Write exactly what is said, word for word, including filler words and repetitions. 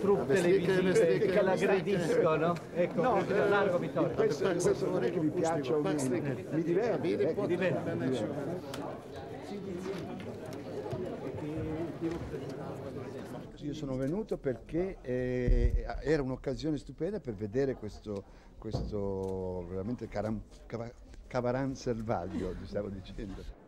Truppe le che la gradiscono, ecco, no, questo è largo Vittorio. Questo, questo non è che mi piaccia o meno, mi diverte, ecco, mi diverte. Io sono venuto perché eh, era un'occasione stupenda per vedere questo, questo veramente caram, cav, cavaran selvaggio, vi stavo dicendo.